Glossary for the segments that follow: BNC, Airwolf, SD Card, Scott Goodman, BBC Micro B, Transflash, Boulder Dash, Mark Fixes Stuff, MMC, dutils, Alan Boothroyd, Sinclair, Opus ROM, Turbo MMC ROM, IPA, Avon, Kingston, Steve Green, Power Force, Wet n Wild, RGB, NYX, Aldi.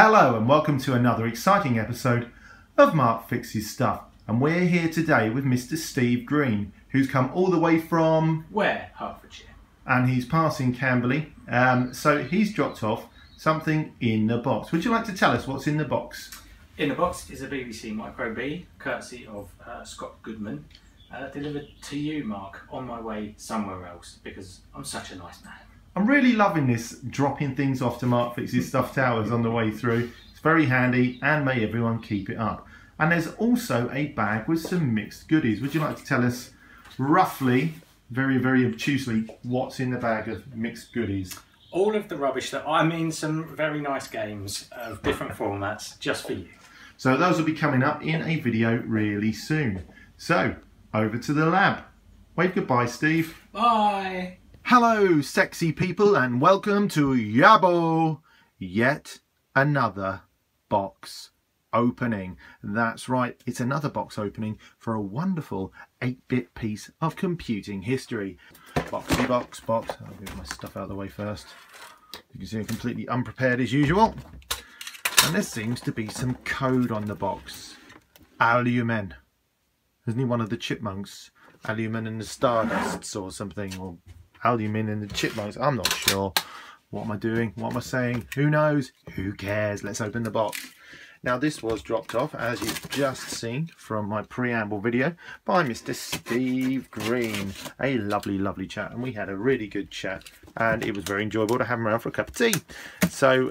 Hello and welcome to another exciting episode of Mark Fixes Stuff, and we're here today with Mr. Steve Green, who's come all the way from... Where? Hertfordshire. And he's passing Camberley, so he's dropped off something in the box. Would you like to tell us what's in the box? In the box is a BBC Micro B, courtesy of Scott Goodman, delivered to you, Mark, on my way somewhere else, because I'm such a nice man. I'm really loving this, dropping things off to Mark Fixes Stuff Towers on the way through. It's very handy, and may everyone keep it up. And there's also a bag with some mixed goodies. Would you like to tell us roughly, very, very obtusely, what's in the bag of mixed goodies? All of the rubbish that, I mean, some very nice games of different formats, just for you. So those will be coming up in a video really soon. So, over to the lab. Wave goodbye, Steve. Bye. Hello sexy people, and welcome to Yabo! Yet another box opening. That's right, it's another box opening for a wonderful 8-bit piece of computing history. Boxy box, box. I'll get my stuff out of the way first. You can see I'm completely unprepared as usual. And there seems to be some code on the box. Alumen. Isn't he one of the chipmunks? Alumen and the Stardusts or something, or... Alumin and the chipmunks, I'm not sure. What am I doing? What am I saying? Who knows? Who cares? Let's open the box. Now this was dropped off, as you've just seen from my preamble video, by Mr. Steve Green. A lovely, lovely chat, and we had a really good chat, and it was very enjoyable to have him around for a cup of tea. So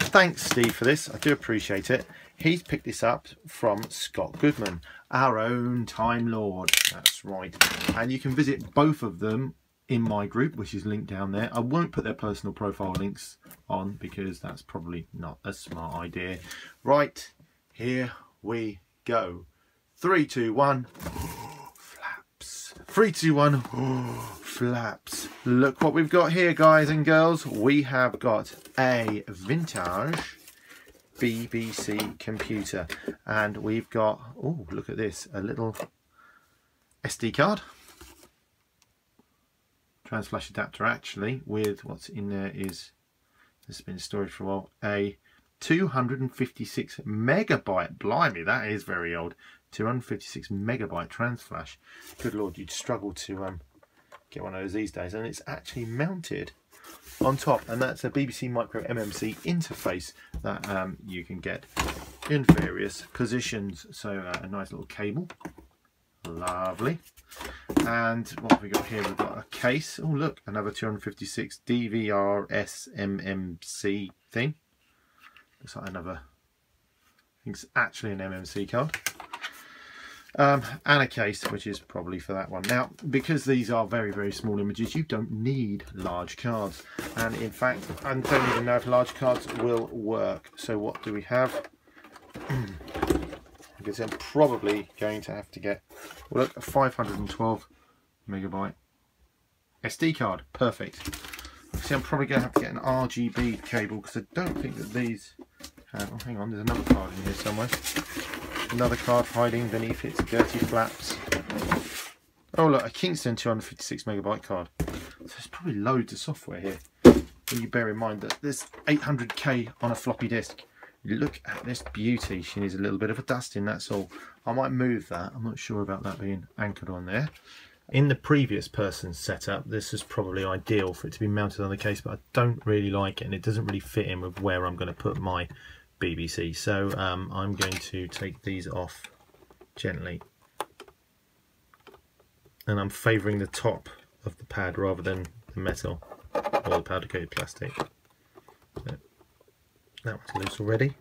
thanks Steve for this, I do appreciate it. He's picked this up from Scott Goodman, our own Time Lord. That's right. And you can visit both of them in my group, which is linked down there. I won't put their personal profile links on because that's probably not a smart idea. Right, here we go. 3, 2, 1, flaps. 3, 2, 1, flaps. Look what we've got here, guys and girls. We have got a vintage BBC computer, and we've got, oh, look at this, a little SD card. Transflash adapter, actually, with what's in there is, this has been stored for a while, a 256 megabyte, blimey, that is very old, 256 megabyte Transflash. Good Lord, you'd struggle to get one of those these days. And it's actually mounted on top, and that's a BBC Micro MMC interface that you can get in various positions. So a nice little cable. Lovely. And what have we got here? We've got a case. Oh look, another 256 DVR SMMC thing. Looks like another, I think it's actually an MMC card. And a case, which is probably for that one. Now, because these are very, very small images, you don't need large cards. And in fact, I don't even know if large cards will work. So what do we have? Because I'm probably going to have to get, well, look, a 512 megabyte SD card. Perfect. See, I'm probably going to have to get an RGB cable because I don't think that these have. Oh, hang on, there's another card in here somewhere. Another card hiding beneath its dirty flaps. Oh, look, a Kingston 256 megabyte card. So there's probably loads of software here. And you bear in mind that there's 800K on a floppy disk. Look at this beauty. She needs a little bit of a dusting, that's all. I might move that. I'm not sure about that being anchored on there. In the previous person's setup, this is probably ideal for it to be mounted on the case, but I don't really like it, and it doesn't really fit in with where I'm going to put my BBC. So I'm going to take these off gently. And I'm favouring the top of the pad rather than the metal or the powder coated plastic. So, that one's loose already.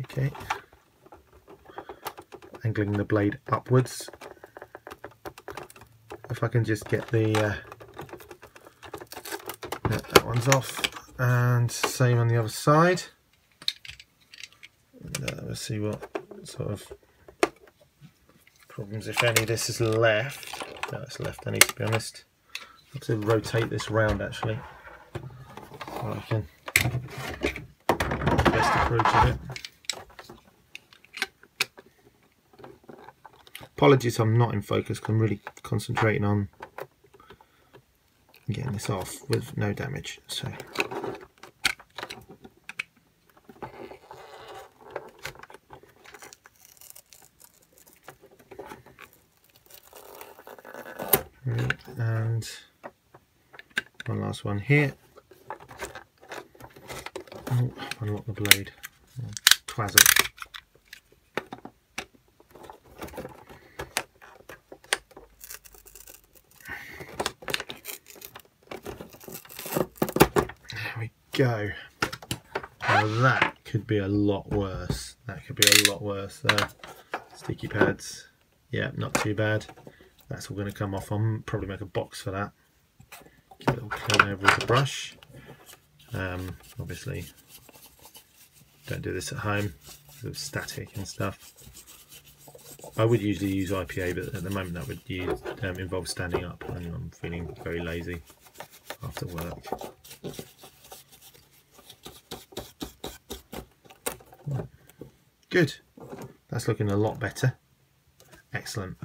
Okay. Angling the blade upwards. If I can just get the... that one's off. And same on the other side. And, we'll see what sort of problems, if any, this is left. No, it's left, I need to be honest. I have to rotate this round, actually. So I can... best approach of it. Apologies, I'm not in focus because I'm really concentrating on getting this off with no damage. So and one last one here. Oh, unlock the blade. Twaz it. There we go. Now that could be a lot worse. That could be a lot worse there. Sticky pads. Yeah, not too bad. That's all going to come off. I'll probably make a box for that. Give it a little clean over with a brush. Obviously, don't do this at home because of static and stuff. I would usually use IPA, but at the moment that would use, involve standing up, and I'm feeling very lazy after work. Good. That's looking a lot better. Excellent.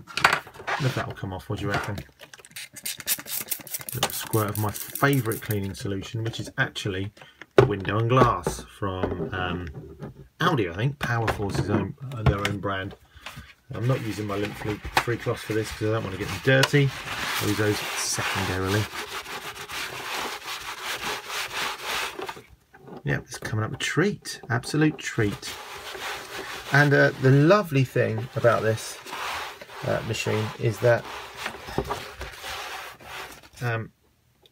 Look, that will come off. What do you reckon? A little squirt of my favourite cleaning solution, which is actually window and glass from Aldi, I think. Power Force is their own brand. I'm not using my lint-free cloth for this because I don't want to get them dirty. I'll use those secondarily. Yeah, it's coming up a treat, absolute treat. And the lovely thing about this machine is that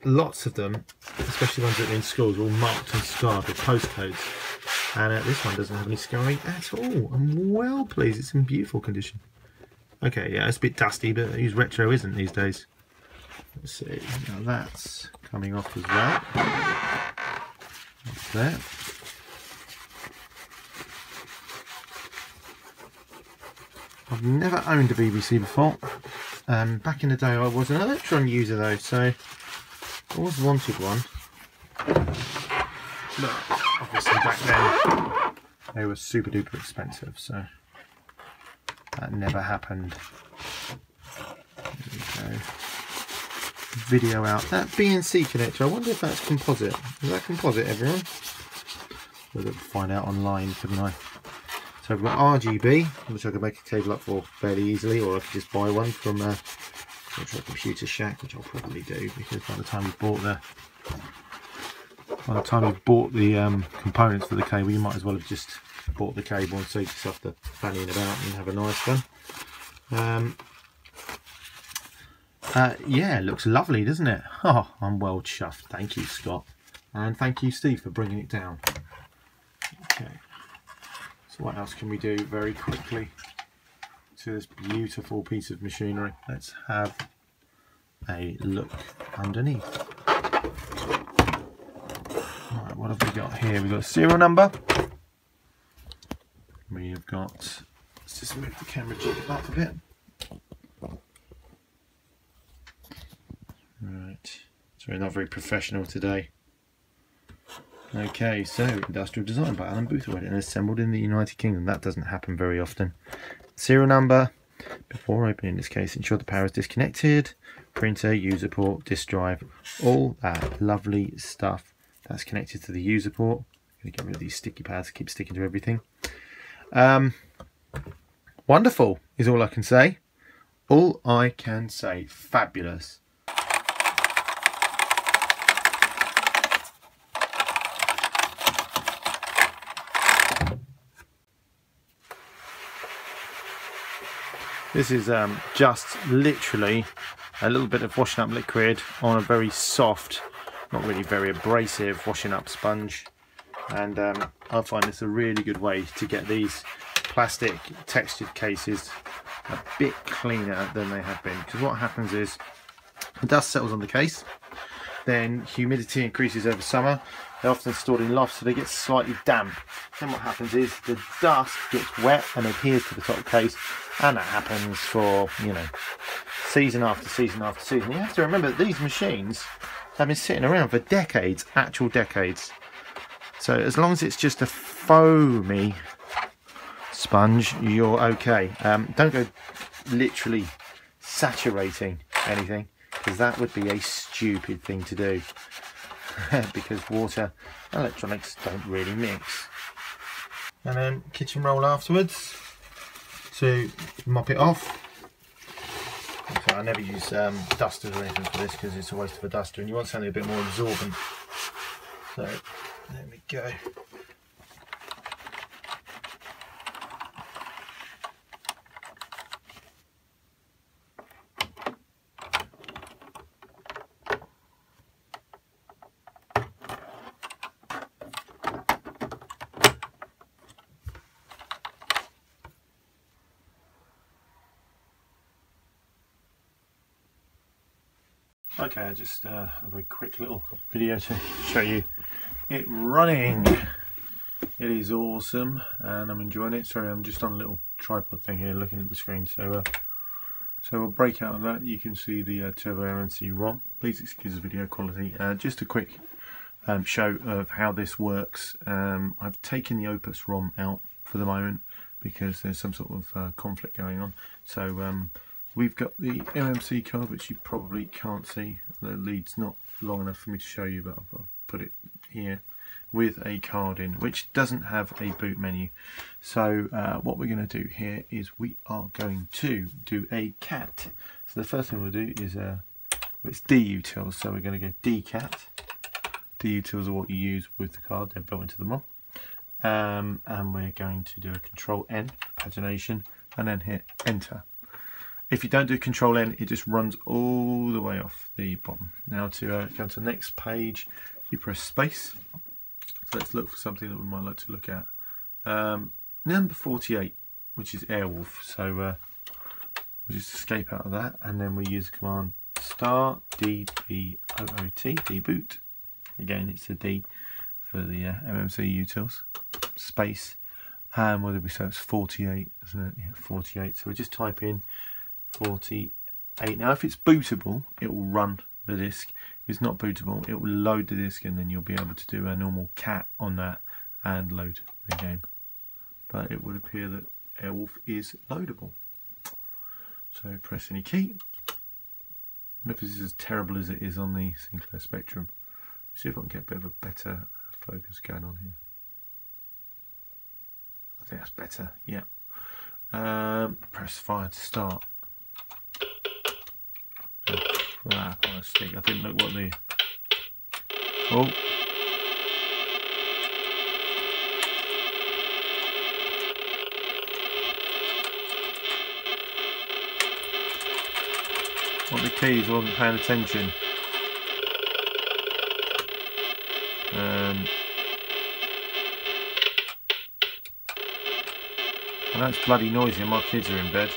lots of them, especially ones that are in schools, are all marked and scarred with postcodes, and this one doesn't have any scarring at all. I'm well pleased. It's in beautiful condition. Okay, yeah, it's a bit dusty, but who's retro isn't these days? Let's see. Now that's coming off as well. That's there. I've never owned a BBC before. Back in the day I was an Electron user though, so I always wanted one. Look, obviously back then they were super duper expensive, so that never happened. There we go. Video out. That BNC connector, I wonder if that's composite. Is that composite, everyone? We'll find out online, couldn't I? So I've got RGB, which I can make a cable up for fairly easily, or I could just buy one from a computer shack, which I'll probably do, because by the time you bought the components for the cable, you might as well have just bought the cable and saved yourself the fanning about and have a nice one. Yeah, it looks lovely, doesn't it? Oh, I'm well chuffed. Thank you, Scott, and thank you, Steve, for bringing it down. Okay. What else can we do very quickly to this beautiful piece of machinery? Let's have a look underneath. Alright, what have we got here? We've got a serial number. We have got... Let's just move the camera up a bit. Right, so we're not very professional today. Okay, so industrial design by Alan Boothroyd and assembled in the United Kingdom. That doesn't happen very often. Serial number. Before opening this case, ensure the power is disconnected. Printer, user port, disk drive, all that lovely stuff that's connected to the user port. I'm going to get rid of these sticky pads, keep sticking to everything. Wonderful is all I can say. All I can say. Fabulous. This is just literally a little bit of washing up liquid on a very soft, not really very abrasive washing up sponge. And I find this a really good way to get these plastic textured cases a bit cleaner than they have been. Because what happens is the dust settles on the case, then humidity increases over summer. They're often stored in lofts, so they get slightly damp. Then what happens is the dust gets wet and adheres to the top case, and that happens for, you know, season after season after season. You have to remember that these machines have been sitting around for decades, actual decades. So as long as it's just a foamy sponge, you're okay. Don't go literally saturating anything, because that would be a stupid thing to do. Because water and electronics don't really mix. And then kitchen roll afterwards to mop it off. So I never use dusters or anything for this because it's a waste of a duster, and you want something a bit more absorbent. So there we go. Okay, just a very quick little video to show you it running. It is awesome and I'm enjoying it. Sorry, I'm just on a little tripod thing here looking at the screen. So we'll break out of that. You can see the Turbo MMC ROM. Please excuse the video quality. Just a quick show of how this works. I've taken the Opus ROM out for the moment because there's some sort of conflict going on. So we've got the MMC card, which you probably can't see. The lead's not long enough for me to show you, but I'll put it here with a card in, which doesn't have a boot menu. So what we're going to do here is we are going to do a cat. So the first thing we'll do is, it's dutils, so we're going to go dcat. Dutils are what you use with the card, they're built into the ROM. And we're going to do a control N, pagination, and then hit enter. If you don't do Control N, it just runs all the way off the bottom. Now to go to the next page, you press space. So let's look for something that we might like to look at. Number 48, which is Airwolf. So we'll just escape out of that, and then we use the command star dboot, dboot. Again, it's a D for the MMC utils. Space, and what did we say? It's 48, isn't it? Yeah, 48. So we just type in 48. Now if it's bootable, it will run the disk. If it's not bootable, it will load the disk, and then you'll be able to do a normal cat on that and load the game. But it would appear that Airwolf is loadable. So press any key. I wonder if this is as terrible as it is on the Sinclair Spectrum. Let's see if I can get a bit of a better focus going on here. I think that's better, yeah. Press fire to start. Crap on a stick. I didn't look what the... Oh! What the keys, I wasn't paying attention. I know it's bloody noisy and my kids are in bed.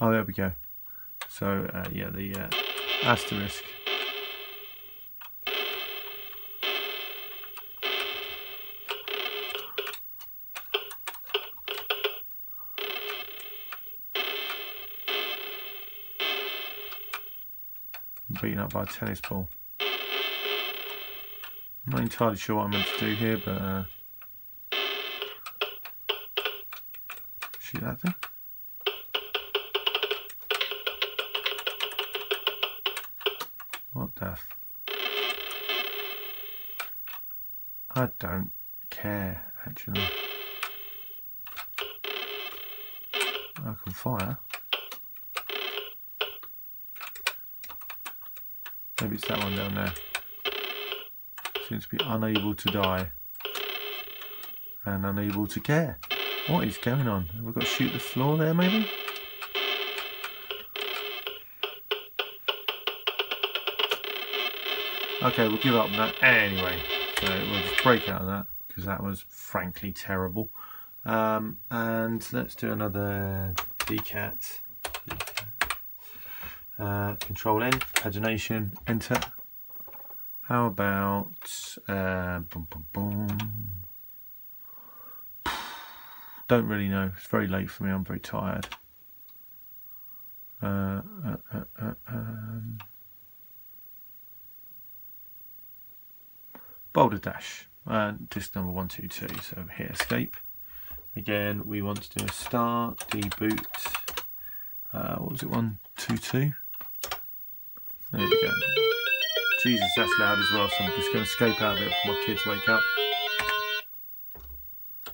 Oh, there we go. So yeah, the asterisk. I'm beaten up by a tennis ball. I'm not entirely sure what I'm meant to do here, but shoot that thing. What the f... I don't care, actually. I can fire. Maybe it's that one down there. Seems to be unable to die. And unable to care. What is going on? Have we got to shoot the floor there, maybe? Okay, we'll give up on that anyway, so we'll just break out of that because that was frankly terrible. And let's do another dcat. Control N, pagination, enter. How about boom, boom, boom. Don't really know, it's very late for me, I'm very tired. Boulder Dash, disk number 122, so hit escape. Again, we want to do a star, deboot, what was it, 122? There we go. Jesus, that's loud as well, so I'm just going to escape out of it before my kids wake up.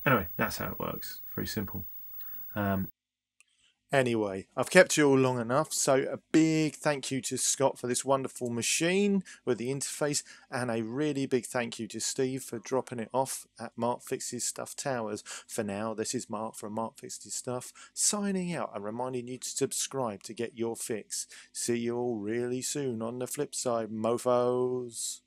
Anyway, that's how it works, very simple. Anyway, I've kept you all long enough, so a big thank you to Scott for this wonderful machine with the interface, and a really big thank you to Steve for dropping it off at Mark Fixes Stuff Towers. For now, this is Mark from Mark Fixes Stuff signing out and reminding you to subscribe to get your fix. See you all really soon on the flip side, mofos.